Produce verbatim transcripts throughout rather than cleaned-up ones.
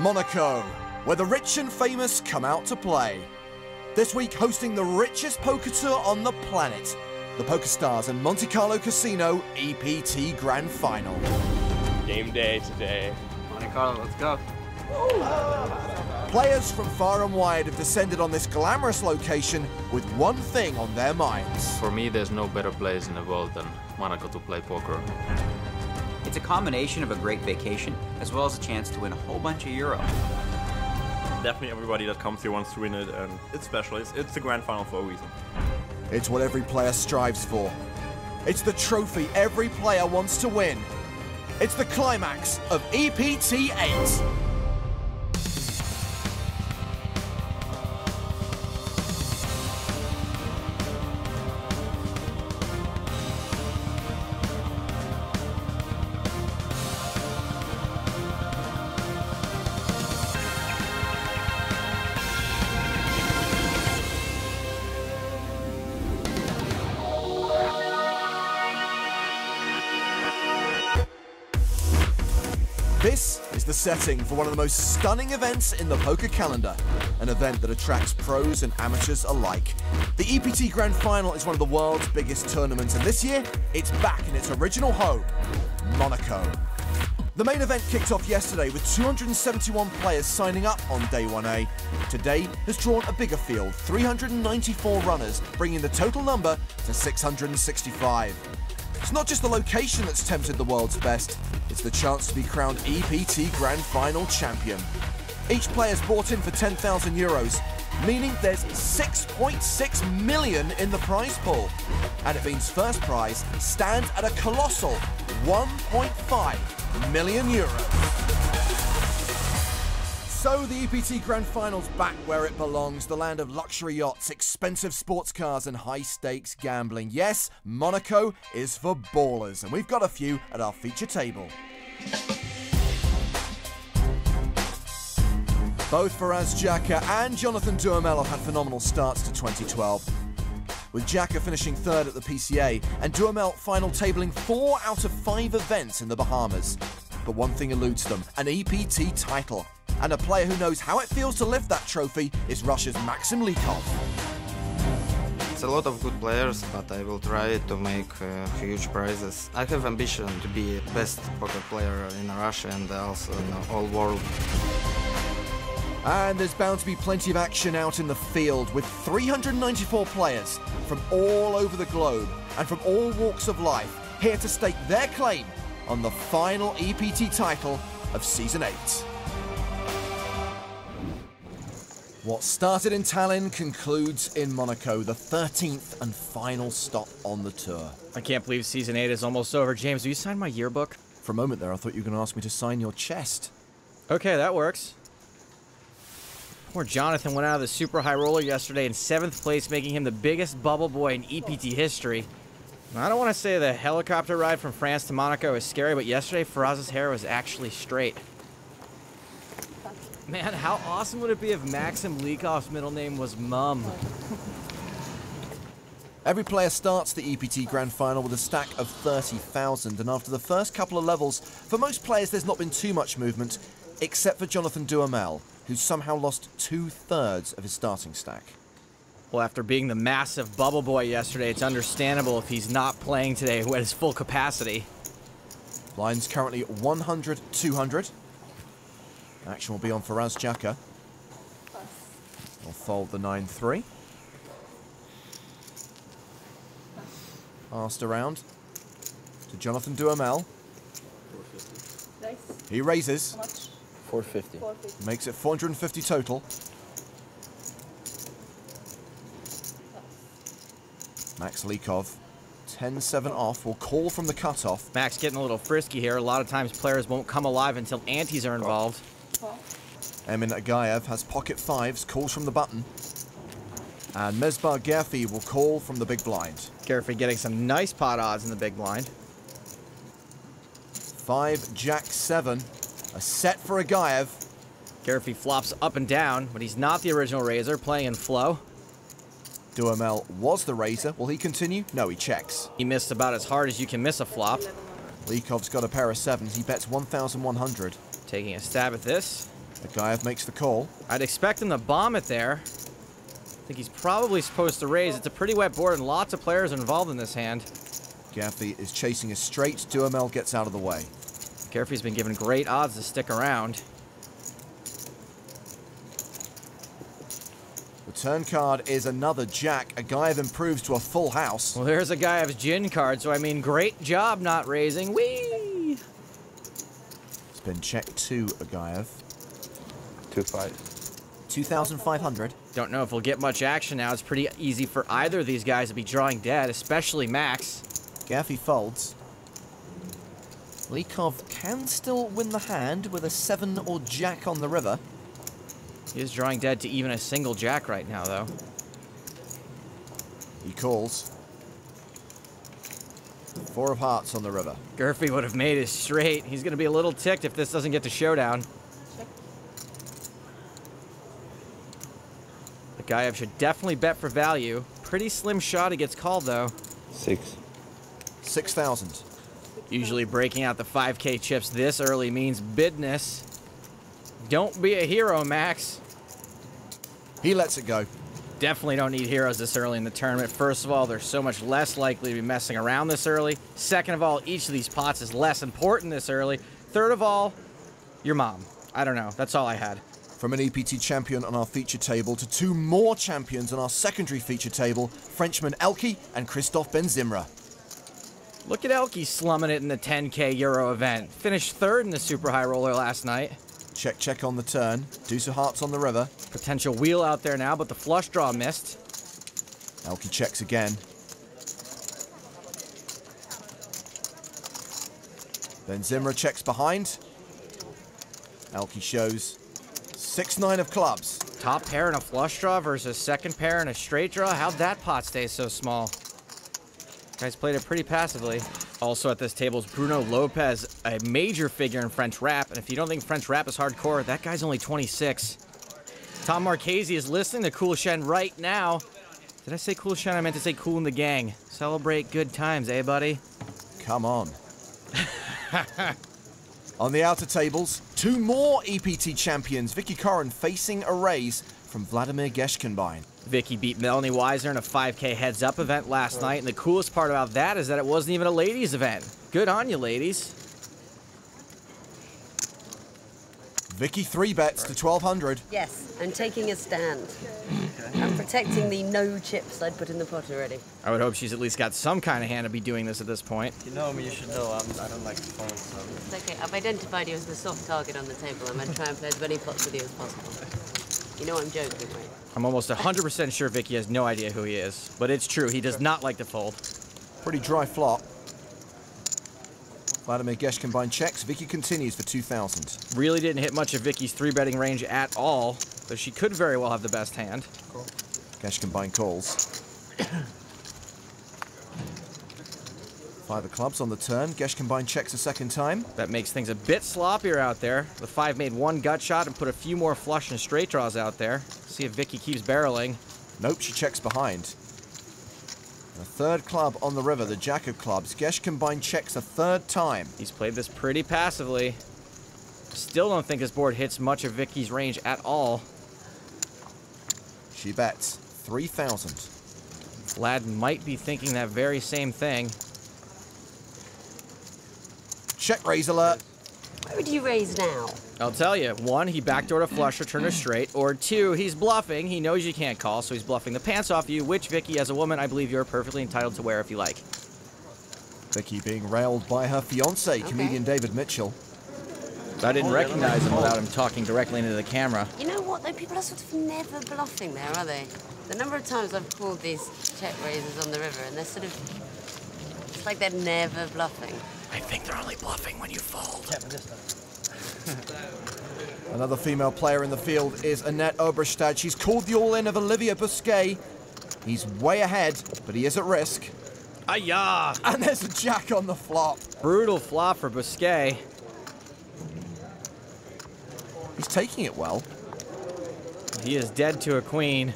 Monaco, where the rich and famous come out to play. This week hosting the richest poker tour on the planet, the PokerStars and Monte Carlo Casino E P T Grand Final. Game day today. Monte Carlo, let's go. Players from far and wide have descended on this glamorous location with one thing on their minds. For me, there's no better place in the world than Monaco to play poker. It's a combination of a great vacation as well as a chance to win a whole bunch of euro. Definitely everybody that comes here wants to win it, and it's special. It's, it's the grand final for a reason. It's what every player strives for. It's the trophy every player wants to win. It's the climax of E P T eight. Setting for one of the most stunning events in the poker calendar, an event that attracts pros and amateurs alike. The E P T Grand Final is one of the world's biggest tournaments, and this year, it's back in its original home, Monaco. The main event kicked off yesterday with two hundred seventy-one players signing up on Day one A. Today has drawn a bigger field, three hundred ninety-four runners, bringing the total number to six hundred sixty-five. It's not just the location that's tempted the world's best, it's the chance to be crowned E P T Grand Final champion. Each player's bought in for ten thousand euros, meaning there's six point six million in the prize pool. And it means first prize stands at a colossal one point five million euros. So the E P T Grand Final's back where it belongs, the land of luxury yachts, expensive sports cars and high-stakes gambling. Yes, Monaco is for ballers, and we've got a few at our feature table. Both Faraz Jaka and Jonathan Duhamel have had phenomenal starts to twenty twelve, with Jaka finishing third at the P C A and Duhamel final tabling four out of five events in the Bahamas. But one thing eludes them, an E P T title. And a player who knows how it feels to lift that trophy is Russia's Maxim Lykov. It's a lot of good players, but I will try to make uh, huge prizes. I have ambition to be best poker player in Russia and also in the whole world. And there's bound to be plenty of action out in the field with three hundred ninety-four players from all over the globe and from all walks of life here to stake their claim on the final E P T title of Season eight. What started in Tallinn concludes in Monaco, the thirteenth and final stop on the tour. I can't believe Season eight is almost over. James, will you sign my yearbook? For a moment there, I thought you were going to ask me to sign your chest. Okay, that works. Poor Jonathan went out of the super high roller yesterday in seventh place, making him the biggest bubble boy in E P T history. I don't want to say the helicopter ride from France to Monaco is scary, but yesterday Faraz's hair was actually straight. Man, how awesome would it be if Maxim Lykov's middle name was Mum? Every player starts the E P T Grand Final with a stack of thirty thousand, and after the first couple of levels, for most players there's not been too much movement, except for Jonathan Duhamel, who somehow lost two-thirds of his starting stack. Well, after being the massive bubble boy yesterday, it's understandable if he's not playing today at his full capacity. Lines currently one hundred, two hundred. Action will be on Faraz Jaka. He'll fold the nine three. Passed around to Jonathan Duhamel. He raises. four fifty. Makes it four hundred fifty total. Max Lykov, ten seven off, will call from the cutoff. Max getting a little frisky here. A lot of times players won't come alive until antes are involved. Oh. Emin Agayev has pocket fives, calls from the button. And Mesbah Gharfi will call from the big blind. Gharfi getting some nice pot odds in the big blind. Five, jack, seven. A set for Agayev. Gharfi flops up and down, but he's not the original raiser, playing in flow. Duhamel was the raiser. Will he continue? No, he checks. He missed about as hard as you can miss a flop. Lykov's got a pair of sevens. He bets one thousand one hundred. Taking a stab at this. Agayev makes the call. I'd expect him to bomb it there. I think he's probably supposed to raise. It's a pretty wet board and lots of players involved in this hand. Gharfi is chasing a straight. Duhamel gets out of the way. Gharfi's been given great odds to stick around. The turn card is another jack. Agayev improves to a full house. Well, there's Agayev's gin card, so I mean, great job not raising. Whee! It's been checked to Agayev. two thousand five hundred. Don't know if we'll get much action now. It's pretty easy for either of these guys to be drawing dead, especially Max. Gharfi folds. Lykov can still win the hand with a seven or jack on the river. He is drawing dead to even a single jack right now, though. He calls. Four of hearts on the river. Gharfi would have made his straight. He's going to be a little ticked if this doesn't get to showdown. Agayev should definitely bet for value. Pretty slim shot. He gets called, though. Six. Six thousand. Usually breaking out the five K chips this early means business. Don't be a hero, Max. He lets it go. Definitely don't need heroes this early in the tournament. First of all, they're so much less likely to be messing around this early. Second of all, each of these pots is less important this early. Third of all, your mom. I don't know. That's all I had. From an E P T champion on our feature table to two more champions on our secondary feature table, Frenchman Elky and Christophe Benzimra. Look at Elky slumming it in the ten K Euro event. Finished third in the Super High Roller last night. Check, check on the turn. Deuce of hearts on the river. Potential wheel out there now, but the flush draw missed. Elky checks again. Benzimra checks behind. Elky shows six nine of clubs. Top pair and a flush draw versus second pair and a straight draw. How'd that pot stay so small? Guys played it pretty passively. Also at this table is Bruno Lopez, a major figure in French rap. And if you don't think French rap is hardcore, that guy's only twenty-six. Tom Marchese is listening to Cool Shen right now. Did I say Cool Shen? I meant to say Cool in the Gang. Celebrate good times, eh, buddy? Come on. On the outer tables, two more E P T champions. Vicky Coren facing a raise from Vladimir Geshkenbein. Vicky beat Melanie Weiser in a five K heads-up event last night, and the coolest part about that is that it wasn't even a ladies' event. Good on you, ladies. Vicky three bets to twelve hundred. Yes, I'm taking a stand. I'm protecting the no chips I'd put in the pot already. I would hope she's at least got some kind of hand to be doing this at this point. You know me, you should know I'm, I don't like to phone, so. It's okay, I've identified you as the soft target on the table. I'm going to try and play as many pots with you as possible. You know I'm joking, right? I'm almost one hundred percent sure Vicky has no idea who he is, but it's true, he does not like to fold. Pretty dry flop. Vladimir Geshkenbein checks, Vicky continues for two thousand. Really didn't hit much of Vicky's three-betting range at all, though she could very well have the best hand. Cool. Geshkenbein calls. Five of clubs on the turn, Geshkenbein checks a second time. That makes things a bit sloppier out there. The five made one gut shot and put a few more flush and straight draws out there. See if Vicky keeps barreling. Nope, she checks behind. And a third club on the river, the jack of clubs. Geshkenbein checks a third time. He's played this pretty passively. Still don't think his board hits much of Vicky's range at all. She bets three thousand. Vlad might be thinking that very same thing. Check raise alert. Why would you raise now? I'll tell you. One, he backdoored a flush, returned a straight. Or two, he's bluffing. He knows you can't call, so he's bluffing the pants off you, which, Vicky, as a woman, I believe you're perfectly entitled to wear if you like. Vicky being railed by her fiancé, okay. Comedian David Mitchell. I didn't oh, recognize him without him talking directly into the camera. You know what, though? People are sort of never bluffing there, are they? The number of times I've called these check raises on the river, and they're sort of... It's like they're never bluffing. I think they're only bluffing when you fold. Another female player in the field is Annette Obrestad. She's called the all-in of Olivier Busquet. He's way ahead, but he is at risk. Ayah! And there's a jack on the flop. Brutal flop for Busquet. He's taking it well. He is dead to a queen.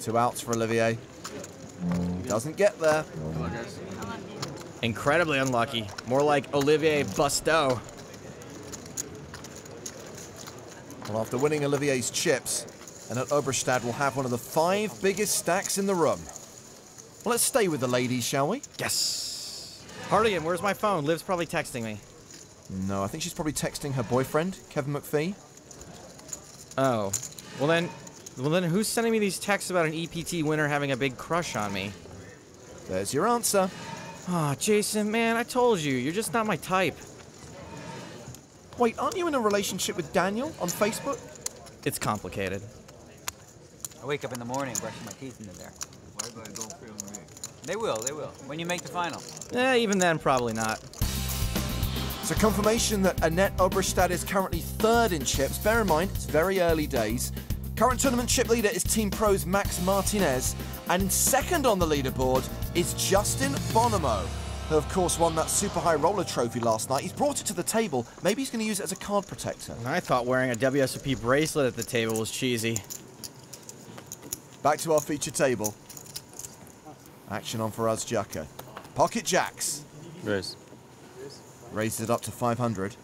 Two outs for Olivier. Doesn't get there. Incredibly unlucky. More like Olivier Busteau. tackle after winning Olivier's chips. And at Obrestad will have one of the five biggest stacks in the room. Well, let's stay with the ladies, shall we? Yes. Hartigan, where's my phone? Liv's probably texting me. No, I think she's probably texting her boyfriend, Kevin McPhee. Oh. Well then, well then who's sending me these texts about an E P T winner having a big crush on me? There's your answer. Aw, oh, Jason, man, I told you. You're just not my type. Wait, aren't you in a relationship with Daniel on Facebook? It's complicated. I wake up in the morning brushing my teeth into there. Why do I don't feel me? They will, they will. When you make the final. Eh, even then, probably not. So confirmation that Annette Obrestad is currently third in chips. Bear in mind, it's very early days. Current tournament chip leader is Team Pro's Max Martinez. And second on the leaderboard is Justin Bonomo, who of course won that Super High Roller trophy last night. He's brought it to the table. Maybe he's going to use it as a card protector. I thought wearing a W S O P bracelet at the table was cheesy. Back to our feature table. Action on Faraz Jaka. Pocket jacks. Raise. Raised it up to five hundred.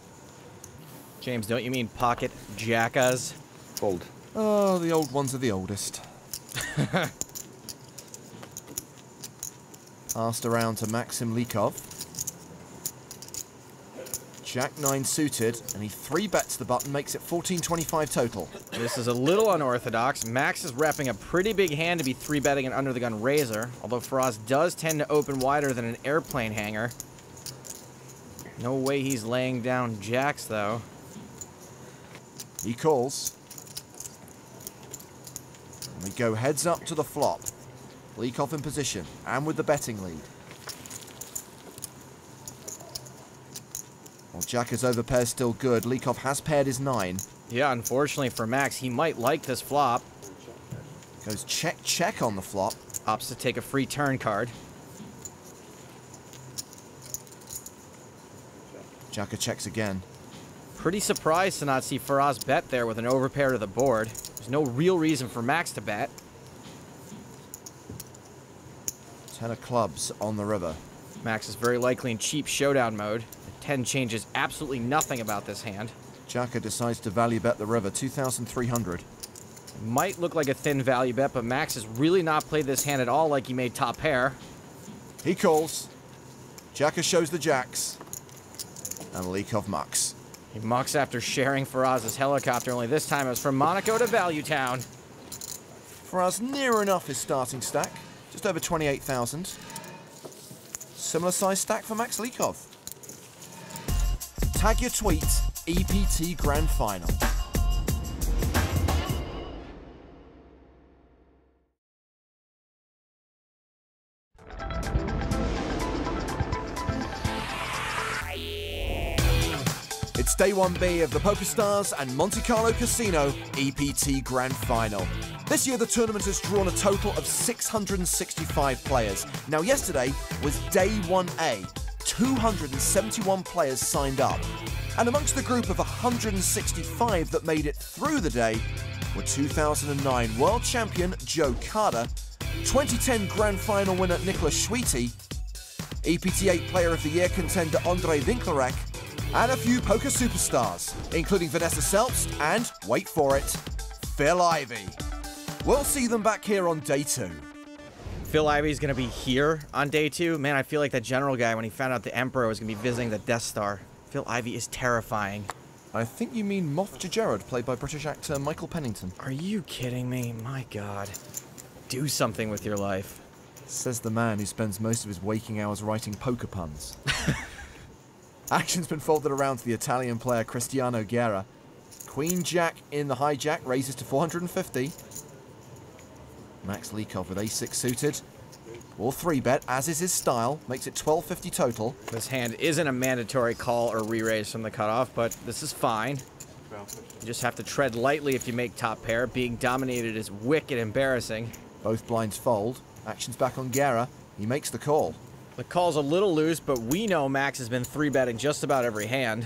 James, don't you mean pocket Jakas? Fold. Oh, the old ones are the oldest. Passed around to Maxim Lykov. Jack nine suited, and he three bets the button, makes it fourteen twenty-five total. This is a little unorthodox. Max is repping a pretty big hand to be three betting an under the gun raiser, although Faraz does tend to open wider than an airplane hanger. No way he's laying down jacks though. He calls. And we go heads up to the flop. Lykov in position, and with the betting lead. While Jaka's overpair's still good, Lykov has paired his nine. Yeah, unfortunately for Max, he might like this flop. Goes check, check on the flop. Opts to take a free turn card. Jaka checks again. Pretty surprised to not see Faraz bet there with an overpair to the board. There's no real reason for Max to bet. Ten of clubs on the river. Max is very likely in cheap showdown mode. The ten changes absolutely nothing about this hand. Jaka decides to value bet the river, two thousand three hundred. Might look like a thin value bet, but Max has really not played this hand at all like he made top pair. He calls. Jaka shows the jacks. And Lykov mucks. He mucks after sharing Faraz's helicopter, only this time it was from Monaco to Value Town. Faraz near enough his starting stack. Just over twenty-eight thousand. Similar size stack for Max Lykov. Tag your tweet, E P T Grand Final. It's day one B of the PokerStars and Monte Carlo Casino E P T Grand Final. This year, the tournament has drawn a total of six hundred sixty-five players. Now, yesterday was day one A. two hundred seventy-one players signed up. And amongst the group of one hundred sixty-five that made it through the day were two thousand nine world champion Joe Carter, twenty ten grand final winner Nicholas Schwiti, E P T eight player of the year contender Andrei Winklerek, and a few poker superstars, including Vanessa Selbst and, wait for it, Phil Ivey. We'll see them back here on day two. Phil Ivey's going to be here on day two. Man, I feel like that general guy when he found out the Emperor was going to be visiting the Death Star. Phil Ivey is terrifying. I think you mean Moff Gerard, played by British actor Michael Pennington. Are you kidding me? My God. Do something with your life. Says the man who spends most of his waking hours writing poker puns. Action's been folded around to the Italian player Cristiano Guerra. Queen Jack in the hijack raises to four hundred fifty. Max Lykov with a six suited, or three bet, as is his style, makes it twelve fifty total. This hand isn't a mandatory call or re-raise from the cutoff, but this is fine. You just have to tread lightly if you make top pair. Being dominated is wicked embarrassing. Both blinds fold. Action's back on Guerra. He makes the call. The call's a little loose, but we know Max has been three betting just about every hand.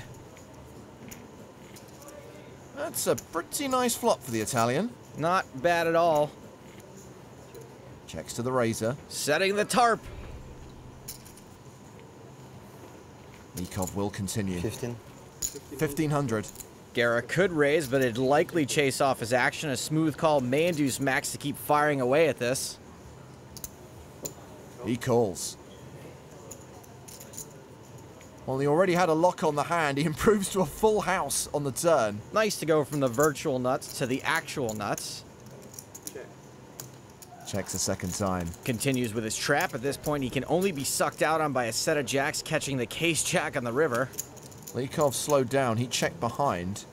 That's a pretty nice flop for the Italian. Not bad at all. Checks to the razor. Setting the tarp. Lykov will continue. fifteen. fifteen hundred. Guerra could raise, but it'd likely chase off his action. A smooth call may induce Max to keep firing away at this. He calls. Well, he already had a lock on the hand. He improves to a full house on the turn. Nice to go from the virtual nuts to the actual nuts. Checks a second time. Continues with his trap. At this point, he can only be sucked out on by a set of jacks, catching the case jack on the river. Lykov slowed down. He checked behind.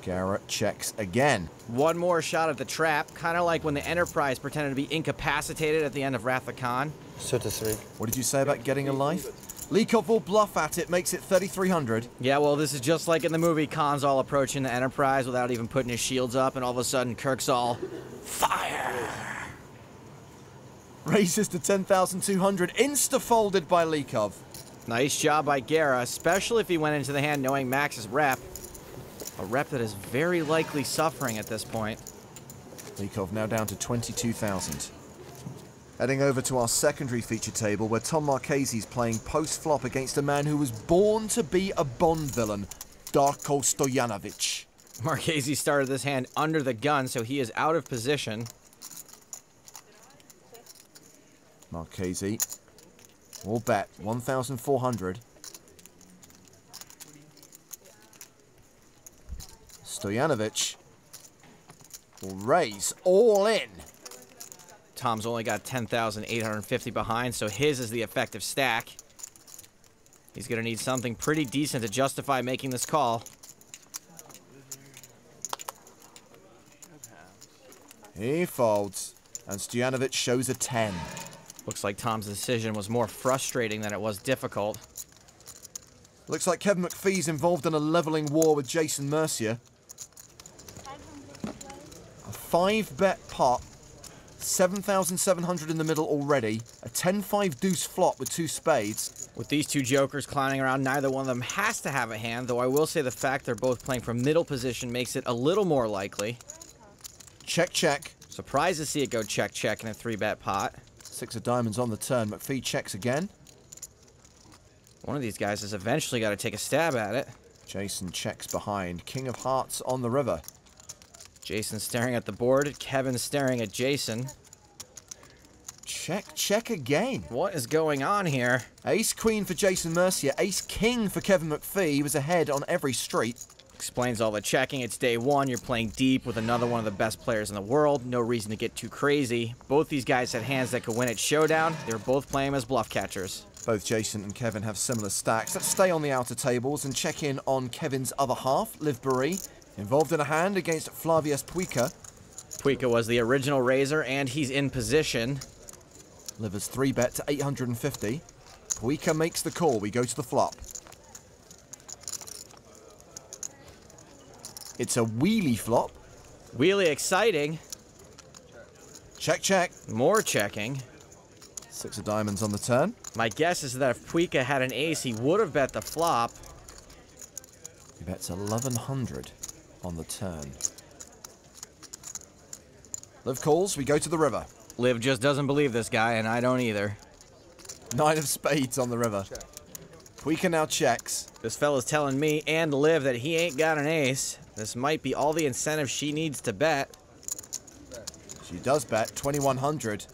Garrett checks again. One more shot at the trap, kind of like when the Enterprise pretended to be incapacitated at the end of Wrath of Khan. thirty-three. What did you say about getting a life? Lykov will bluff at it, makes it thirty-three hundred. Yeah, well, this is just like in the movie. Khan's all approaching the Enterprise without even putting his shields up, and all of a sudden, Kirk's all, fire! Raises to ten thousand two hundred, insta-folded by Lykov. Nice job by Guerra, especially if he went into the hand knowing Max's rep. A rep that is very likely suffering at this point. Lykov now down to twenty-two thousand. Heading over to our secondary feature table, where Tom Marchese is playing post-flop against a man who was born to be a Bond villain, Darko Stojanovic. Marchese started this hand under the gun, so he is out of position. Marchese will bet one thousand four hundred. Stojanovic will raise all in. Tom's only got ten thousand eight hundred fifty behind, so his is the effective stack. He's going to need something pretty decent to justify making this call. He folds, and Stojanovic shows a ten. Looks like Tom's decision was more frustrating than it was difficult. Looks like Kevin McPhee's involved in a leveling war with Jason Mercier. A five-bet pot. seven thousand seven hundred in the middle already. A ten five deuce flop with two spades. With these two jokers climbing around, neither one of them has to have a hand, though I will say the fact they're both playing from middle position makes it a little more likely. Check, check. Surprised to see it go check, check in a three-bet pot. Six of diamonds on the turn. McPhee checks again. One of these guys has eventually got to take a stab at it. Jason checks behind. King of hearts on the river. Jason staring at the board, Kevin staring at Jason. Check, check again. What is going on here? Ace queen for Jason Mercier, ace king for Kevin McPhee. He was ahead on every street. Explains all the checking. It's day one. You're playing deep with another one of the best players in the world. No reason to get too crazy. Both these guys had hands that could win at showdown. They were both playing as bluff catchers. Both Jason and Kevin have similar stacks. Let's stay on the outer tables and check in on Kevin's other half, Liv Boeree. Involved in a hand against Flavius Puica. Puica was the original raiser, and he's in position. Livers three bet to eight hundred fifty. Puica makes the call. We go to the flop. It's a wheelie flop. Wheelie exciting. Check, check. More checking. Six of diamonds on the turn. My guess is that if Puica had an ace, he would have bet the flop. He bets eleven hundred. On the turn. Liv calls, we go to the river. Liv just doesn't believe this guy, and I don't either. Nine of spades on the river. Puica now checks. This fella's telling me and Liv that he ain't got an ace. This might be all the incentive she needs to bet. She does bet, twenty-one hundred.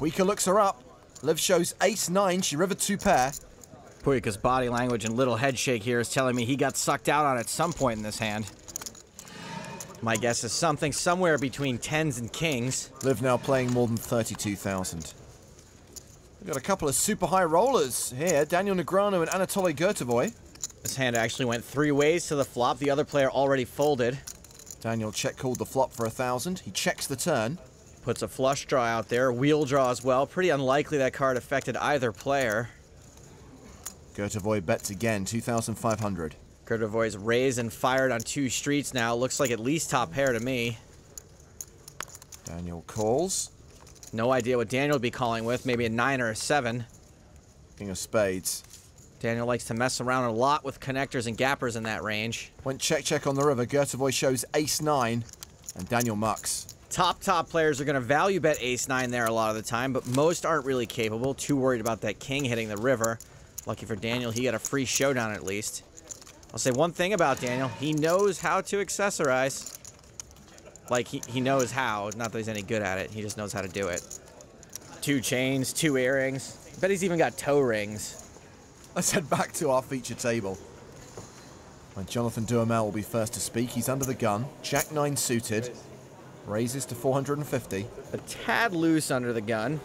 Puica looks her up. Liv shows ace nine, she rivered two pair. Puica's body language and little head shake here is telling me he got sucked out on at some point in this hand. My guess is something somewhere between tens and kings. Liv now playing more than thirty-two thousand. We've got a couple of super high rollers here, Daniel Negreanu and Anatoly Gurtovoy. This hand actually went three ways to the flop. The other player already folded. Daniel check called the flop for a thousand. He checks the turn. Puts a flush draw out there, wheel draw as well. Pretty unlikely that card affected either player. Gurtovoy bets again, two thousand five hundred. Gurtovoy's raised and fired on two streets now. Looks like at least top pair to me. Daniel calls. No idea what Daniel would be calling with. Maybe a nine or a seven. King of spades. Daniel likes to mess around a lot with connectors and gappers in that range. Went check-check on the river. Gurtovoy shows ace nine, and Daniel mucks. Top, top players are going to value bet ace nine there a lot of the time, but most aren't really capable. Too worried about that king hitting the river. Lucky for Daniel, he got a free showdown at least. I'll say one thing about Daniel. He knows how to accessorize. Like, he, he knows how. Not that he's any good at it. He just knows how to do it. Two chains, two earrings. I bet he's even got toe rings. Let's head back to our feature table. And Jonathan Duhamel will be first to speak. He's under the gun. Jack nine suited. Raises to four hundred fifty. A tad loose under the gun.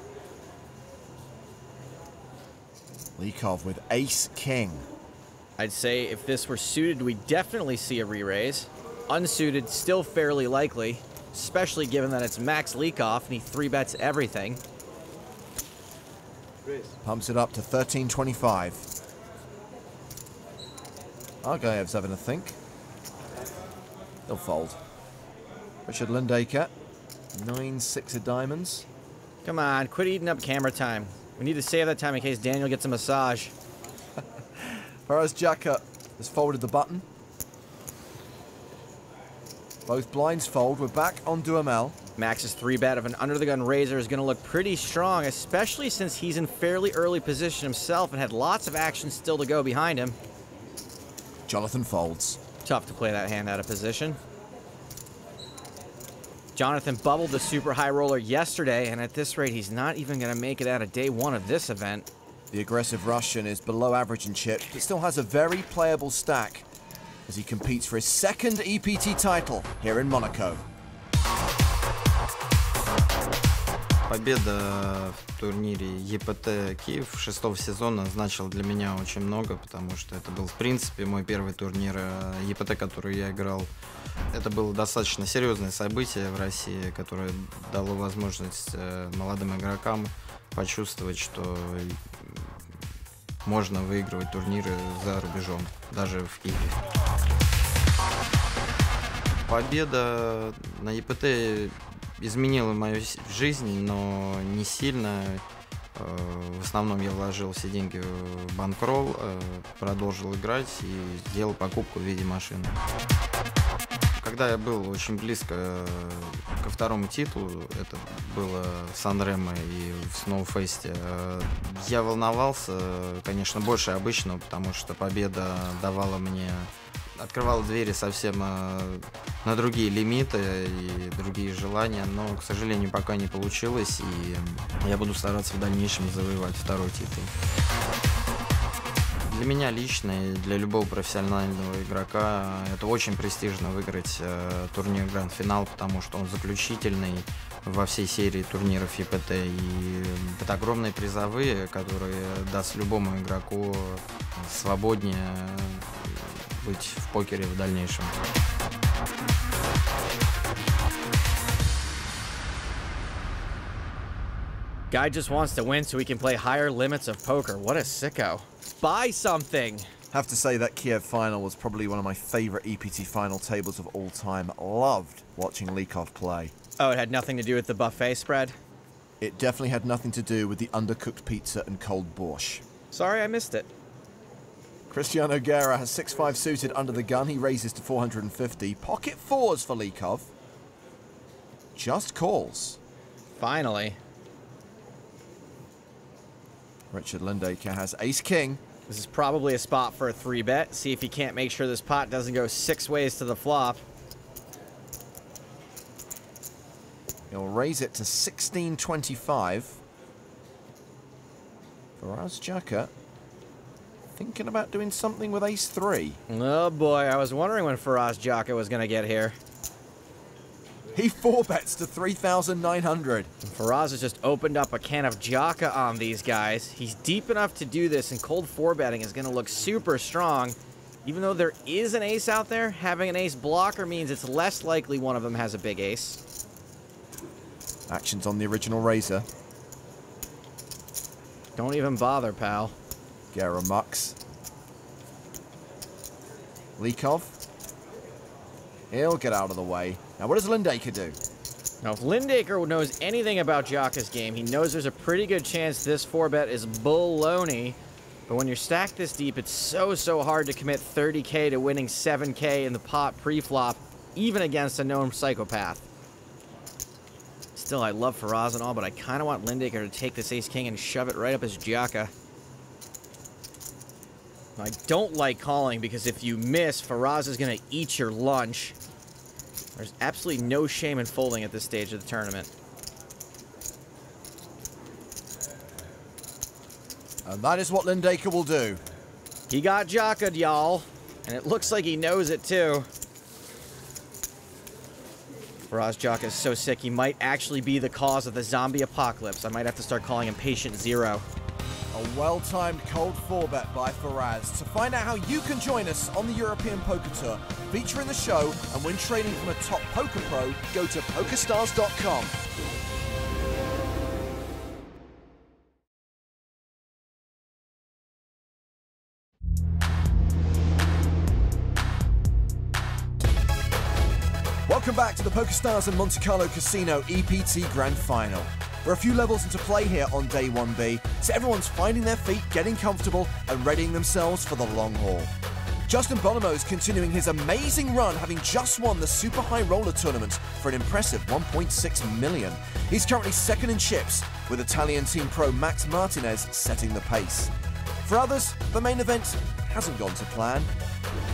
Lykov with ace king. I'd say if this were suited, we definitely see a re-raise. Unsuited, still fairly likely, especially given that it's Max Lykov and he three bets everything. Pumps it up to thirteen twenty-five. Agayev's having a think. He'll fold. Richard Lindaker, nine six of diamonds. Come on, quit eating up camera time. We need to save that time in case Daniel gets a massage. Faraz Jaka has folded the button. Both blinds fold. We're back on Duhamel. Max's three bet of an under-the-gun raiser is going to look pretty strong, especially since he's in fairly early position himself and had lots of action still to go behind him. Jonathan folds. Tough to play that hand out of position. Jonathan bubbled the super high roller yesterday, and at this rate, he's not even going to make it out of day one of this event. The aggressive Russian is below average in chips, but still has a very playable stack as he competes for his second E P T title here in Monaco. Победа в турнире E P T Киев шестого сезона значила для меня очень много, потому что это был, в принципе, мой первый турнир E P T, который я играл. Это было достаточно серьезное событие в России, которое дало возможность молодым игрокам почувствовать, что можно выигрывать турниры за рубежом, даже в Киеве. Победа на E P T изменила мою жизнь, но не сильно. В основном я вложил все деньги в банкролл, продолжил играть и сделал покупку в виде машины. Когда я был очень близко ко второму титулу, это было в Сан-Ремо и в Сноуфесте, я волновался, конечно, больше обычного, потому что победа давала мне, открывала двери совсем на другие лимиты и другие желания, но, к сожалению, пока не получилось, и я буду стараться в дальнейшем завоевать второй титул. Для меня лично и для любого профессионального игрока это очень престижно выиграть э, турнир Grand Final, потому что он заключительный во всей серии турниров E P T. И это огромные призовые, которые даст любому игроку свободнее быть в покере в дальнейшем. Guy just wants to win so he can play higher limits of poker. What a sicko. Buy something. Have to say that Kiev final was probably one of my favorite E P T final tables of all time. Loved watching Lykov play. Oh, it had nothing to do with the buffet spread? It definitely had nothing to do with the undercooked pizza and cold borscht. Sorry, I missed it. Cristiano Guerra has six five suited under the gun. He raises to four hundred fifty. Pocket fours for Lykov. Just calls. Finally. Richard Lindaker has ace-king. This is probably a spot for a three bet. See if he can't make sure this pot doesn't go six ways to the flop. He'll raise it to sixteen twenty-five. Faraz Jaka thinking about doing something with ace three. Oh boy, I was wondering when Faraz Jaka was going to get here. He four bets to three thousand nine hundred. Faraz has just opened up a can of Jaka on these guys. He's deep enough to do this, and cold four betting is going to look super strong. Even though there is an ace out there, having an ace blocker means it's less likely one of them has a big ace. Actions on the original raiser. Don't even bother, pal. Guerra mucks. Lykov. He'll get out of the way. Now, what does Lindaker do? Now, if Lindaker knows anything about Jaka's game, he knows there's a pretty good chance this four bet is baloney. But when you're stacked this deep, it's so, so hard to commit thirty K to winning seven K in the pot pre-flop, even against a known psychopath. Still, I love Faraz and all, but I kind of want Lindaker to take this ace-king and shove it right up his Jaka. I don't like calling because if you miss, Faraz is going to eat your lunch. There's absolutely no shame in folding at this stage of the tournament. And that is what Lindaker will do. He got Jaka'd, y'all. And it looks like he knows it, too. Faraz Jaka is so sick, he might actually be the cause of the zombie apocalypse. I might have to start calling him Patient Zero. A well-timed cold four bet by Faraz. To find out how you can join us on the European Poker Tour, featuring the show, and win training from a top poker pro, go to PokerStars dot com. Welcome back to the PokerStars and Monte Carlo Casino E P T Grand Final. We're a few levels into play here on Day one B, so everyone's finding their feet, getting comfortable, and readying themselves for the long haul. Justin Bonomo is continuing his amazing run, having just won the Super High Roller Tournament for an impressive one point six million. He's currently second in chips, with Italian team pro Max Martinez setting the pace. For others, the main event hasn't gone to plan.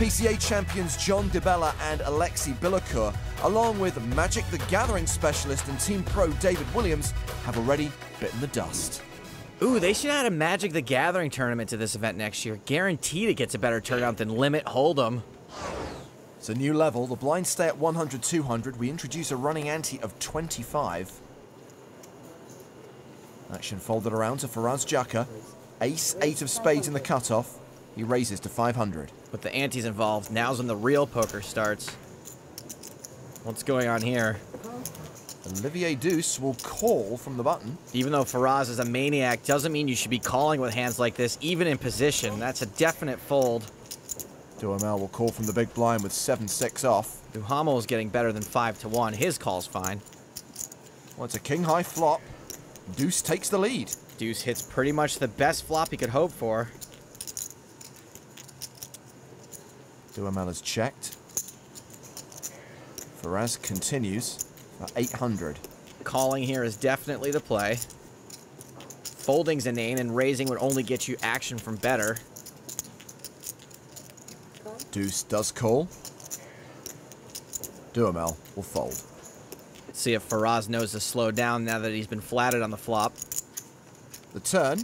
P C A champions John DiBella and Alexei Bilacour, along with Magic the Gathering specialist and team pro David Williams, have already bitten the dust. Ooh, they should add a Magic the Gathering tournament to this event next year. Guaranteed it gets a better turnout than Limit Hold'em. It's a new level. The blinds stay at one hundred, two hundred. We introduce a running ante of twenty-five. Action folded around to Faraz Jaka. Ace, eight of spades in the cutoff. He raises to five hundred. With the antes involved, now's when the real poker starts. What's going on here? Olivier Deuce will call from the button. Even though Faraz is a maniac, doesn't mean you should be calling with hands like this, even in position. That's a definite fold. Duhamel will call from the big blind with seven six off. Duhamel is getting better than five to one. His call's fine. Well, it's a king-high flop. Deuce takes the lead. Deuce hits pretty much the best flop he could hope for. Duhamel has checked. Faraz continues at eight hundred. Calling here is definitely the play. Folding's inane, and raising would only get you action from better. Deuce does call. Duhamel will fold. Let's see if Faraz knows to slow down now that he's been flatted on the flop. The turn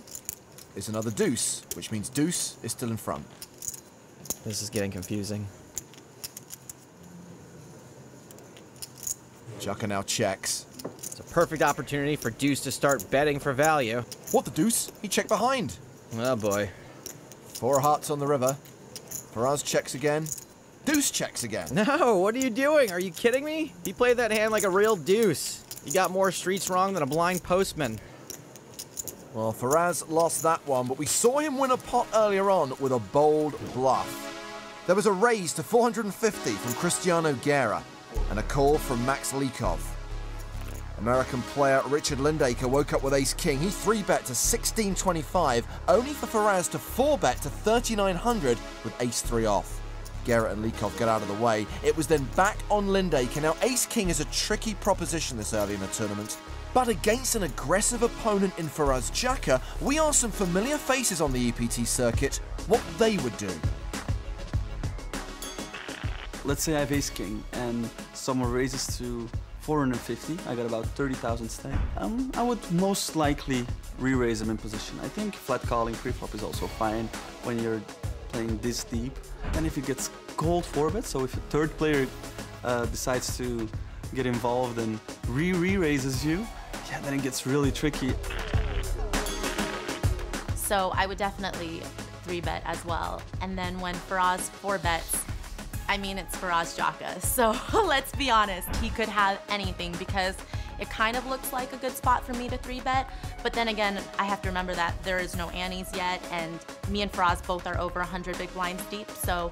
is another deuce, which means Deuce is still in front. This is getting confusing. Jaka now checks. It's a perfect opportunity for Deuce to start betting for value. What the deuce? He checked behind. Oh boy. Four hearts on the river. Faraz checks again. Deuce checks again. No, what are you doing? Are you kidding me? He played that hand like a real deuce. He got more streets wrong than a blind postman. Well, Faraz lost that one, but we saw him win a pot earlier on with a bold bluff. There was a raise to four hundred fifty from Cristiano Guerra and a call from Max Lykov. American player Richard Lindaker woke up with ace-king. He three bet to sixteen twenty-five, only for Faraz to four bet to thirty-nine hundred with ace three off. Guerra and Lykov got out of the way. It was then back on Lindaker. Now, ace-king is a tricky proposition this early in the tournament. But against an aggressive opponent in Faraz Jaka, we are some familiar faces on the E P T circuit, what they would do. Let's say I have ace-king and someone raises to four hundred fifty, I got about thirty thousand stack. Um, I would most likely re-raise him in position. I think flat calling pre-flop is also fine when you're playing this deep. And if it gets called four bet, so if a third player uh, decides to get involved and re-re-raises you, yeah, then it gets really tricky. So I would definitely three bet as well. And then when Faraz four bets, I mean, it's Faraz Jaka. So let's be honest, he could have anything because it kind of looks like a good spot for me to three bet. But then again, I have to remember that there is no antes yet, and me and Faraz both are over one hundred big blinds deep. So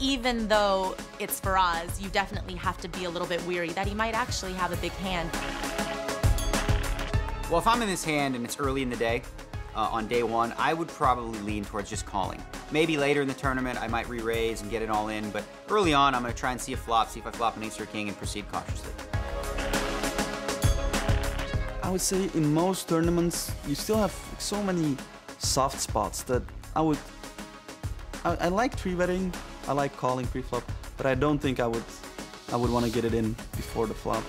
even though it's Faraz, you definitely have to be a little bit weary that he might actually have a big hand. Well, if I'm in this hand and it's early in the day, uh, on day one, I would probably lean towards just calling. Maybe later in the tournament, I might re-raise and get it all in, but early on, I'm gonna try and see a flop, see if I flop an ace or king, and proceed cautiously. I would say in most tournaments, you still have so many soft spots that I would I, I like three betting. I like calling pre-flop, but I don't think I would I would want to get it in before the flop.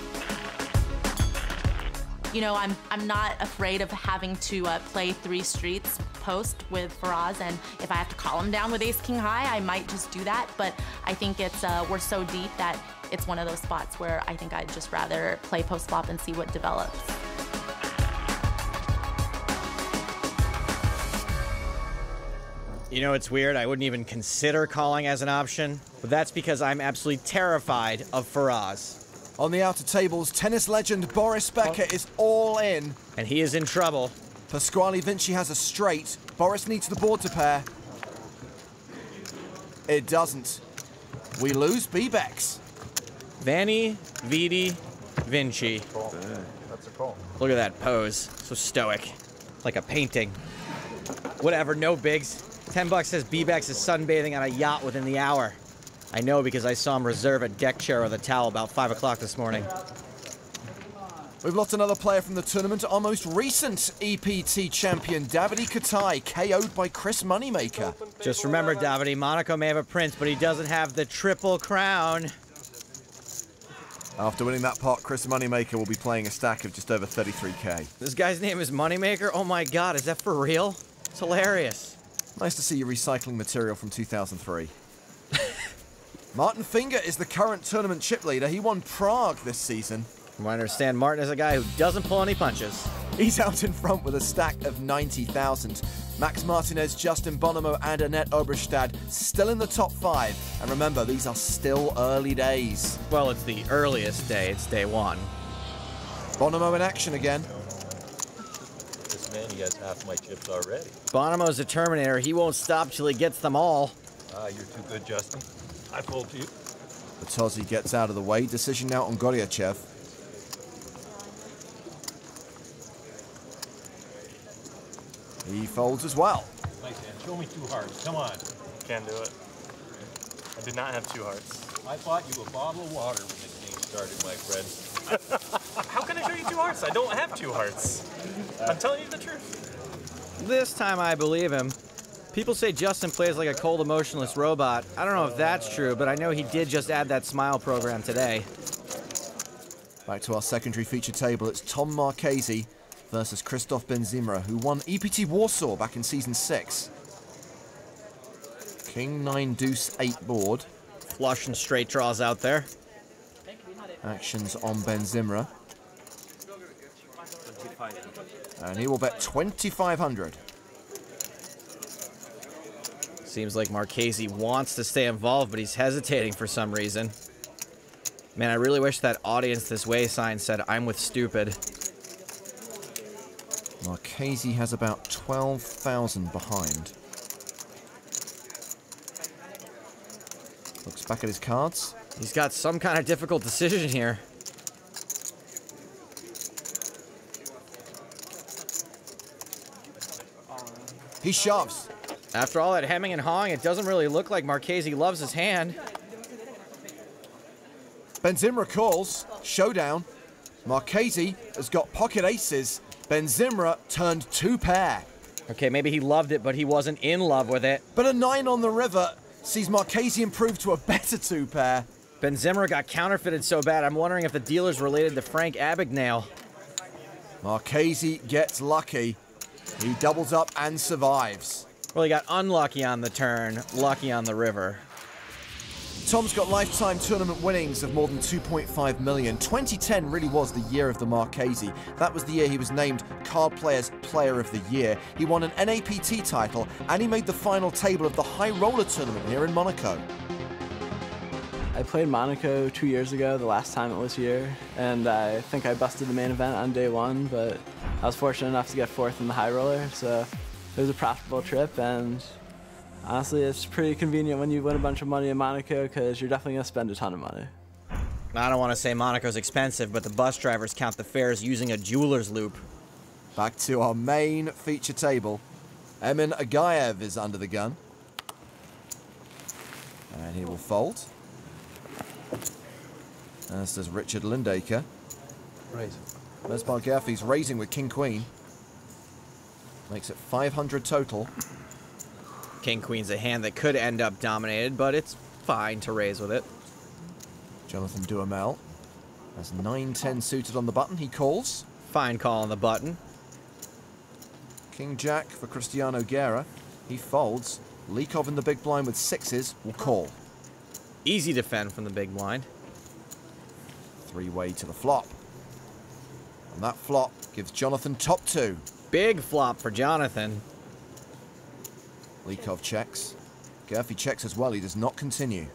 You know, I'm I'm not afraid of having to uh, play three streets post with Faraz, and if I have to call him down with ace king high, I might just do that. But I think it's uh, we're so deep that it's one of those spots where I think I'd just rather play post flop and see what develops. You know, it's weird. I wouldn't even consider calling as an option, but that's because I'm absolutely terrified of Faraz. On the outer tables, tennis legend Boris Becker is all in. And he is in trouble. Pasquale Vinci has a straight. Boris needs the board to pair. It doesn't. We lose B-Bex. Vanni, Vidi, Vinci. That's a call. Look at that pose. So stoic. Like a painting. Whatever, no bigs. ten bucks says B-Bex is sunbathing on a yacht within the hour. I know because I saw him reserve a deck chair with a towel about five o'clock this morning. We've lost another player from the tournament. Our most recent E P T champion, Davide Katai, K O'd by Chris Moneymaker. Just remember, Davide, Monaco may have a prince, but he doesn't have the triple crown. After winning that pot, Chris Moneymaker will be playing a stack of just over thirty-three K. This guy's name is Moneymaker? Oh my God, is that for real? It's hilarious. Nice to see you recycling material from two thousand three. Martin Finger is the current tournament chip leader. He won Prague this season. From what I understand, Martin is a guy who doesn't pull any punches. He's out in front with a stack of ninety thousand. Max Martinez, Justin Bonomo, and Annette Obrestad still in the top five. And remember, these are still early days. Well, it's the earliest day. It's day one. Bonomo in action again. This man, he has half my chips already. Bonomo's a Terminator. He won't stop till he gets them all. Ah, uh, you're too good, Justin. I pulled to you. But Tozzi gets out of the way. Decision now on Goryachev. He folds as well. Nice hand. Show me two hearts. Come on. Can't do it. I did not have two hearts. I bought you a bottle of water when this game started, my friend. How can I show you two hearts? I don't have two hearts. I'm telling you the truth. This time I believe him. People say Justin plays like a cold, emotionless robot. I don't know if that's true, but I know he did just add that smile program today. Back to our secondary feature table. It's Tom Marchese versus Christophe Benzimra, who won E P T Warsaw back in season six. King nine deuce eight board. Flush and straight draws out there. Actions on Benzimra. And he will bet twenty-five hundred. Seems like Marchese wants to stay involved, but he's hesitating for some reason. Man, I really wish that audience this way sign said, I'm with stupid. Marchese has about twelve thousand behind. Looks back at his cards. He's got some kind of difficult decision here. He shoves. After all that hemming and hawing, it doesn't really look like Marchese loves his hand. Benzimra calls. Showdown. Marchese has got pocket aces. Benzimra turned two pair. Okay, maybe he loved it, but he wasn't in love with it. But a nine on the river sees Marchese improve to a better two pair. Benzimra got counterfeited so bad, I'm wondering if the dealer's related to Frank Abagnale. Marchese gets lucky. He doubles up and survives. Well, he got unlucky on the turn, lucky on the river. Tom's got lifetime tournament winnings of more than two point five million. twenty ten really was the year of the Marchese. That was the year he was named Card Players Player of the Year. He won an N A P T title, and he made the final table of the High Roller Tournament here in Monaco. I played Monaco two years ago, the last time it was here, and I think I busted the main event on day one, but I was fortunate enough to get fourth in the High Roller, so it was a profitable trip, and honestly, it's pretty convenient when you win a bunch of money in Monaco because you're definitely going to spend a ton of money. I don't want to say Monaco's expensive, but the bus drivers count the fares using a jeweler's loop. Back to our main feature table. Emin Agayev is under the gun. And he will fold. As does Richard Lindaker. Raise. Mesbah Gharfi's raising with king-queen. Makes it five hundred total. King Queen's a hand that could end up dominated, but it's fine to raise with it. Jonathan Duhamel has nine ten suited on the button. He calls. Fine call on the button. King Jack for Cristiano Guerra. He folds. Lykov in the big blind with sixes will call. Easy defend from the big blind. Three-way to the flop. And that flop gives Jonathan top two. Big flop for Jonathan. Lykov checks. Gharfi checks as well. He does not continue.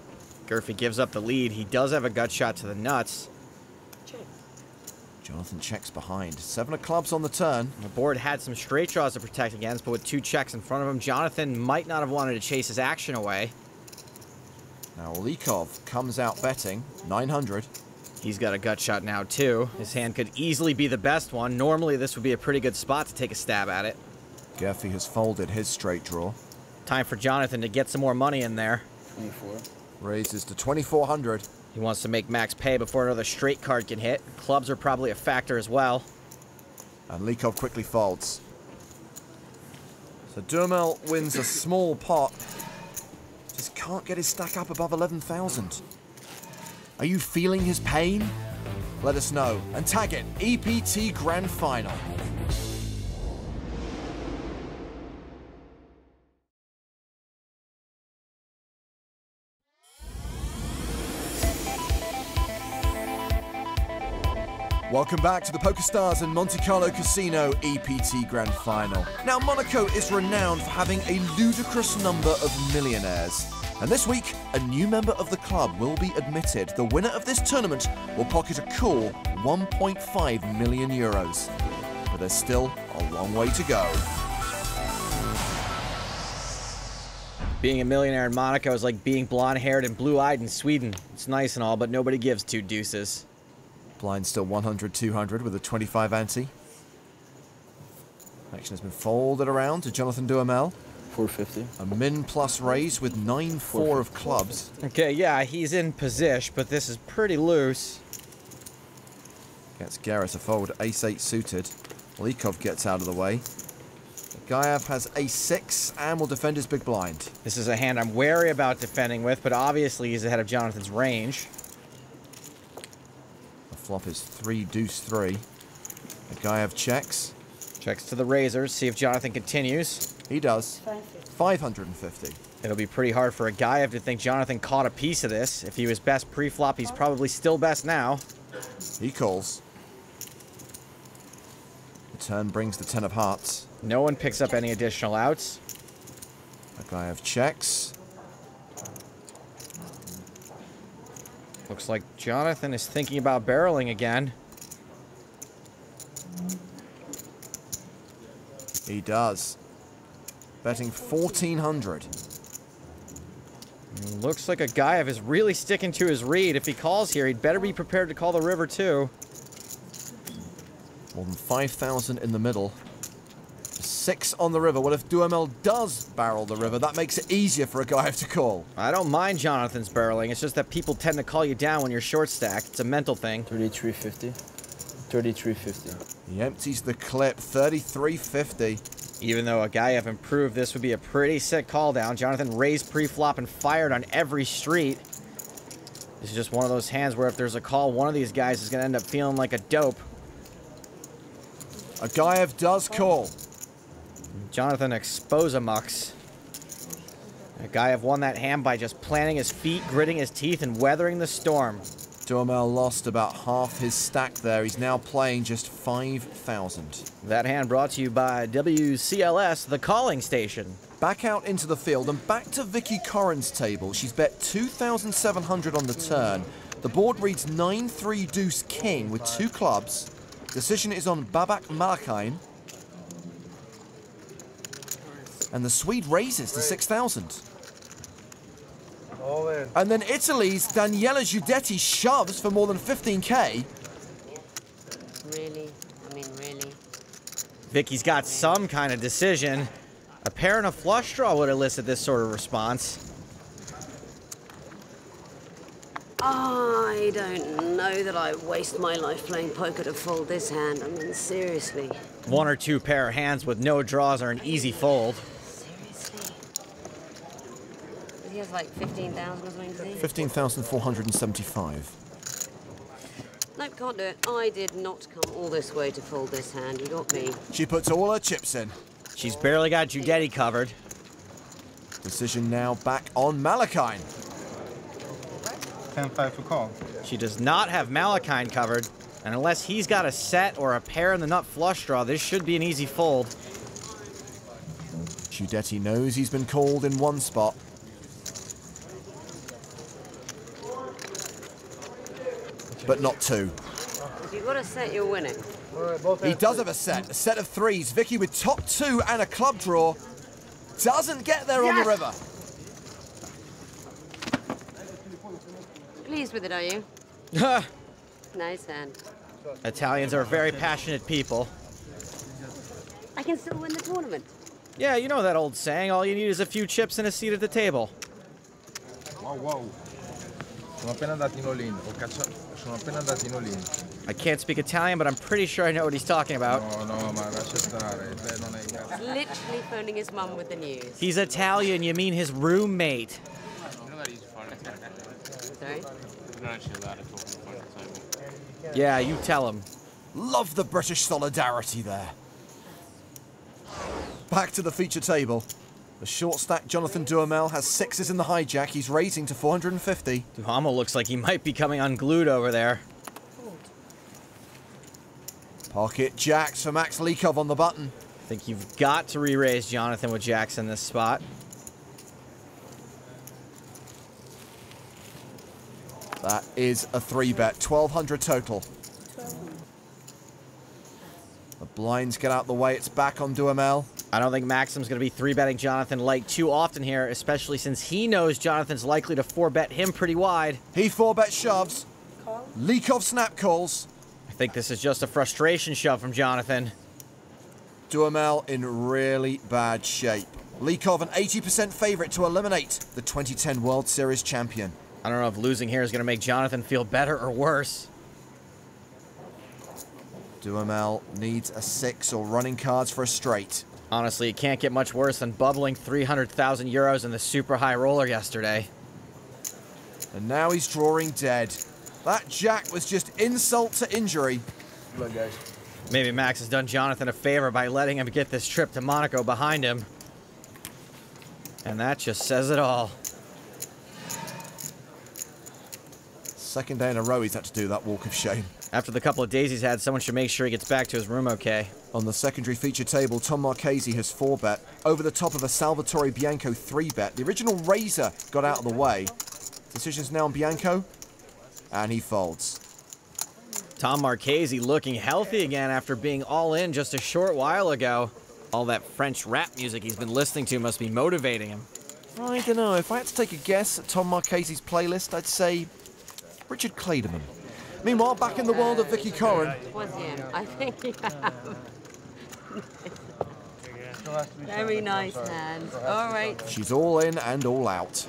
Gharfi gives up the lead. He does have a gut shot to the nuts. Check. Jonathan checks behind. Seven of clubs on the turn. The board had some straight draws to protect against, but with two checks in front of him, Jonathan might not have wanted to chase his action away. Now Lykov comes out betting. nine hundred. He's got a gut shot now, too. His hand could easily be the best one. Normally, this would be a pretty good spot to take a stab at it. Gharfi has folded his straight draw. Time for Jonathan to get some more money in there. twenty-four. Raises to twenty-four hundred. He wants to make Max pay before another straight card can hit. Clubs are probably a factor as well. And Lykov quickly folds. So Duhamel wins a small pot. Just can't get his stack up above eleven thousand. Are you feeling his pain? Let us know and tag it E P T Grand Final. Welcome back to the PokerStars and Monte Carlo Casino E P T Grand Final. Now, Monaco is renowned for having a ludicrous number of millionaires. And this week, a new member of the club will be admitted. The winner of this tournament will pocket a cool one point five million euros. But there's still a long way to go. Being a millionaire in Monaco is like being blonde-haired and blue-eyed in Sweden. It's nice and all, but nobody gives two deuces. Blind still one hundred, two hundred with a twenty-five ante. Action has been folded around to Jonathan Duhamel. four fifty. A min plus raise with nine four of clubs. Okay, yeah, he's in position, but this is pretty loose. Gets Guerra to fold, ace eight suited. Lykov gets out of the way. Agayev has ace six and will defend his big blind. This is a hand I'm wary about defending with, but obviously he's ahead of Jonathan's range. Flop is three deuce three. Agayev checks. Checks to the razors. See if Jonathan continues. He does. five fifty. It'll be pretty hard for Agayev to think Jonathan caught a piece of this. If he was best pre-flop, he's probably still best now. He calls. The turn brings the ten of hearts. No one picks up any additional outs. Agayev checks. Looks like Jonathan is thinking about barreling again. He does. Betting fourteen hundred. Looks like Agayev is really sticking to his read. If he calls here, he'd better be prepared to call the river too. More than five thousand in the middle. Six on the river. Well, if Duhamel does barrel the river, that makes it easier for Agayev to call. I don't mind Jonathan's barreling. It's just that people tend to call you down when you're short stacked. It's a mental thing. thirty-three fifty. thirty-three fifty. He empties the clip. thirty-three fifty. Even though Agayev improved, this would be a pretty sick call down. Jonathan raised pre-flop and fired on every street. This is just one of those hands where if there's a call, one of these guys is going to end up feeling like a dope. Agayev does call. Jonathan Exposamux. Agayev won that hand by just planting his feet, gritting his teeth, and weathering the storm. Duhamel lost about half his stack there. He's now playing just five thousand. That hand brought to you by W C L S, the calling station. Back out into the field and back to Vicky Coren's table. She's bet two thousand seven hundred on the turn. The board reads nine three deuce king with two clubs. Decision is on Babak Markain. And the Swede raises to six thousand. And then Italy's Daniela Giudetti shoves for more than fifteen K. Really? I mean, really? Vicky's got some kind of decision. A pair and a flush draw would elicit this sort of response. I don't know that I waste my life playing poker to fold this hand. I mean, seriously. One or two pair of hands with no draws are an easy fold. Seriously. he has like fifteen thousand or something, does he? fifteen thousand four hundred seventy-five. Nope, can't do it. I did not come all this way to fold this hand. You got me. She puts all her chips in. She's barely got Giudetti covered. Decision now back on Malacain. ten five for call. She does not have Malacain covered, and unless he's got a set or a pair in the nut flush draw, this should be an easy fold. Giudetti knows he's been called in one spot. But not two. If you've got a set, you're winning. He does have a set. A set of threes. Vicky with top two and a club draw. Doesn't get there yes! on the river. Pleased with it, are you? Nice hand. Italians are very passionate people. I can still win the tournament. Yeah, you know that old saying, all you need is a few chips and a seat at the table. Wow, wow. I can't speak Italian, but I'm pretty sure I know what he's talking about. He's literally phoning his mum with the news. He's Italian, you mean his roommate. Sorry? Yeah, you tell him. Love the British solidarity there. Back to the feature table. The short stack Jonathan Duhamel has sixes in the hijack. He's raising to four hundred fifty. Duhamel looks like he might be coming unglued over there. Pocket jacks for Max Lykov on the button. I think you've got to re-raise Jonathan with jacks in this spot. That is a three bet, twelve hundred total. The blinds get out the way, it's back on Duhamel. I don't think Maxim's going to be three-betting Jonathan light too often here, especially since he knows Jonathan's likely to four-bet him pretty wide. He four-bet shoves. Call. Lykov snap calls. I think this is just a frustration shove from Jonathan. Duhamel in really bad shape. Lykov an eighty percent favorite to eliminate the twenty ten World Series champion. I don't know if losing here is going to make Jonathan feel better or worse. Duhamel needs a six or running cards for a straight. Honestly, it can't get much worse than bubbling three hundred thousand euros in the super high roller yesterday. And now he's drawing dead. That jack was just insult to injury. Good luck, guys. Maybe Max has done Jonathan a favor by letting him get this trip to Monaco behind him. And that just says it all. Second day in a row he's had to do that walk of shame. After the couple of days he's had, someone should make sure he gets back to his room okay. On the secondary feature table, Tom Marchese has four bet. Over the top of a Salvatore Bianco three bet. The original razor got out of the way. Decision's now on Bianco, and he folds. Tom Marchese looking healthy again after being all in just a short while ago. All that French rap music he's been listening to must be motivating him. I don't know. If I had to take a guess at Tom Marchese's playlist, I'd say Richard Clayderman. Meanwhile, back in the world of Vicky Coren. Was him. I think you have. Very nice hand. All right. She's all in and all out.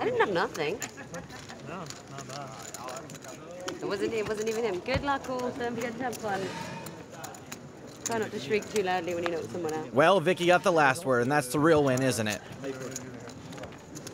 I didn't have nothing. No, not bad. It wasn't, it wasn't even him. Good luck, all. Don't forget to have fun. Try not to shriek too loudly when you knock someone out. Well, Vicky got the last word, and that's the real win, isn't it?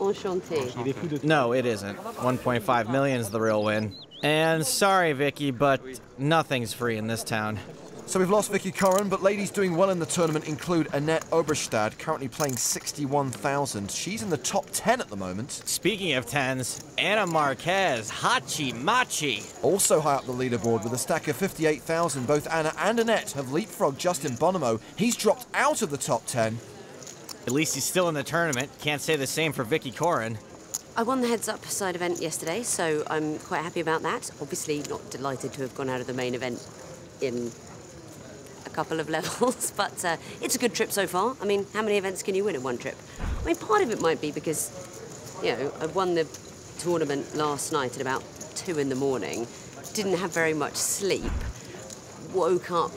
Enchanté. No, it isn't. one point five million is the real win. And sorry, Vicky, but nothing's free in this town. So we've lost Vicky Coren, but ladies doing well in the tournament include Annette Obrestad, currently playing sixty-one thousand. She's in the top ten at the moment. Speaking of tens, Ana Marquez, Hachi Machi. Also high up the leaderboard with a stack of fifty-eight thousand. Both Anna and Annette have leapfrogged Justin Bonomo. He's dropped out of the top ten. At least he's still in the tournament. Can't say the same for Vicky Coren. I won the heads-up side event yesterday, so I'm quite happy about that. Obviously not delighted to have gone out of the main event in a couple of levels, but uh, it's a good trip so far. I mean, how many events can you win in one trip? I mean, part of it might be because, you know, I won the tournament last night at about two in the morning, didn't have very much sleep, woke up.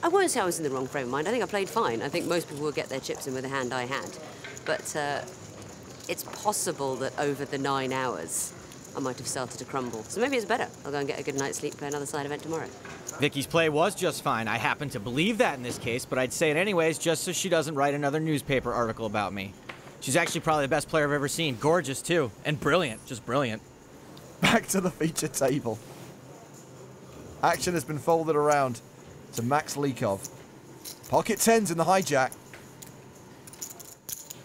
I won't say I was in the wrong frame of mind. I think I played fine. I think most people will get their chips in with the hand I had. But uh, it's possible that over the nine hours, I might have started to crumble. So maybe it's better. I'll go and get a good night's sleep for another side event tomorrow. Vicky's play was just fine. I happen to believe that in this case, but I'd say it anyways just so she doesn't write another newspaper article about me. She's actually probably the best player I've ever seen. Gorgeous, too. And brilliant. Just brilliant. Back to the feature table. Action has been folded around to Max Lykov. Pocket tens in the hijack.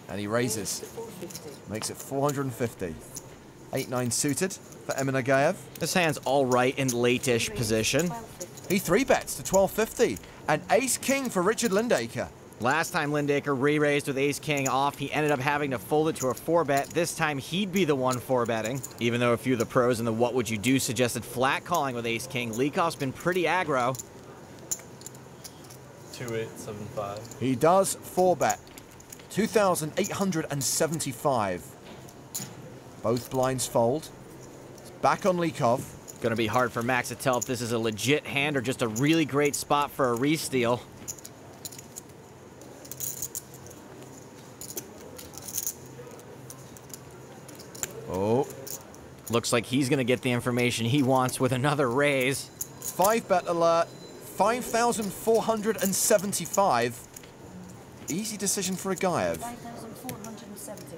And he raises. Makes it four hundred fifty. eight nine suited for Emin Agayev. This hand's all right in late-ish position. He three-bets to twelve fifty. And ace-king for Richard Lindaker. Last time Lindaker re-raised with ace-king off, he ended up having to fold it to a four-bet. This time, he'd be the one four-betting. Even though a few of the pros in the What Would You Do suggested flat calling with ace-king, Lykov's been pretty aggro. two eight seven five. He does four-bet. two thousand eight hundred seventy-five. Both blinds fold. It's back on Lykov. Gonna be hard for Max to tell if this is a legit hand or just a really great spot for a re-steal. Oh. Looks like he's gonna get the information he wants with another raise. Five bet alert, five thousand four hundred seventy-five. Easy decision for Agayev.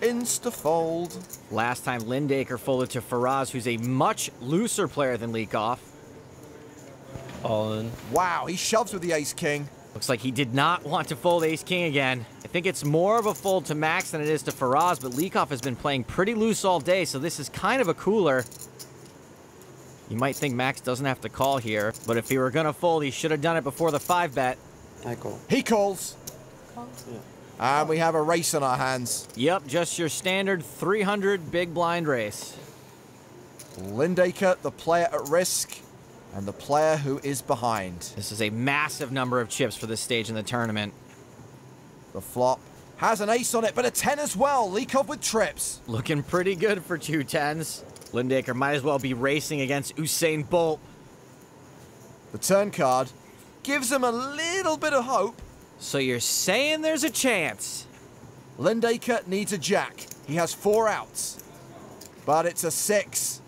Insta-fold. Last time, Lindaker folded to Faraz, who's a much looser player than Lykov. All in. Wow, he shoves with the ace-king. Looks like he did not want to fold ace-king again. I think it's more of a fold to Max than it is to Faraz, but Lykov has been playing pretty loose all day, so this is kind of a cooler. You might think Max doesn't have to call here, but if he were going to fold, he should have done it before the five-bet. I call. He calls. Call. Yeah. And we have a race on our hands. Yep, just your standard three hundred big blind race. Lindaker, the player at risk, and the player who is behind. This is a massive number of chips for this stage in the tournament. The flop has an ace on it, but a ten as well. Lykov with trips. Looking pretty good for two tens. Lindaker might as well be racing against Usain Bolt. The turn card gives him a little bit of hope. So you're saying there's a chance? Lindaker needs a jack. He has four outs, but it's a six.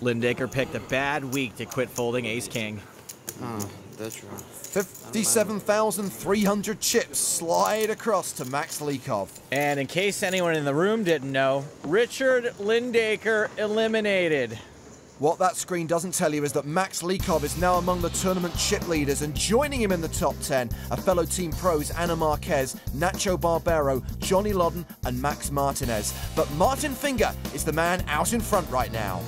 Lindaker picked a bad week to quit folding ace-king. Oh, that's right. fifty-seven thousand three hundred chips slide across to Max Lykov. And in case anyone in the room didn't know, Richard Lindaker eliminated. What that screen doesn't tell you is that Max Lykov is now among the tournament chip leaders, and joining him in the top ten are fellow team pros Ana Marquez, Nacho Barbero, Johnny Lodden, and Max Martinez. But Martin Finger is the man out in front right now.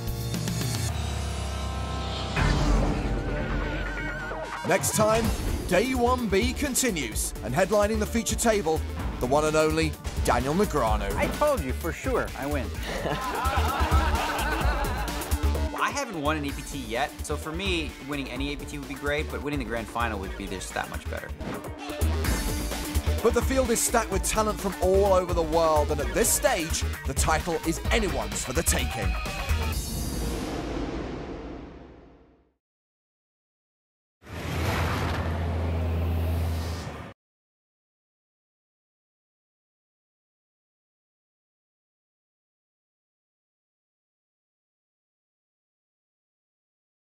Next time, Day one B continues, and headlining the feature table, the one and only Daniel Negreanu. I told you, for sure, I win. I haven't won an E P T yet, so for me, winning any E P T would be great, but winning the grand final would be just that much better. But the field is stacked with talent from all over the world, and at this stage, the title is anyone's for the taking.